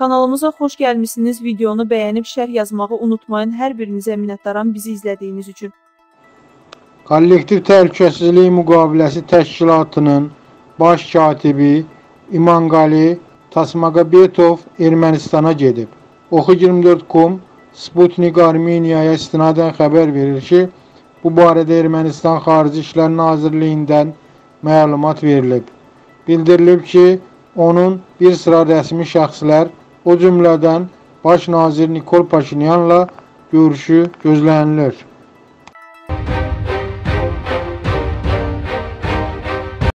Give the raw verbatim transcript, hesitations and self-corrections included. Kanalımıza xoş gəlmisiniz. Videonu bəyənib şərh yazmağı unutmayın. Hər birinizə minnətdaram bizi izlədiyiniz üçün. Kollektiv Təhlükəsizlik Müqaviləsi Təşkilatının baş katibi İmangali Tasmaqa Betov Ermənistana gedib. Oxu iyirmi dörd nöqtə com Sputnik Armeniyaya istinadən xəbər verir ki, bu barədə Ermənistan Xarici İşlər Nazirliyindən məlumat verilib. Bildirilib ki, onun bir sıra rəsmi şəxslər, o cümlədən Baş nazir Nikol Paşinyanla görüşü gözlənilir.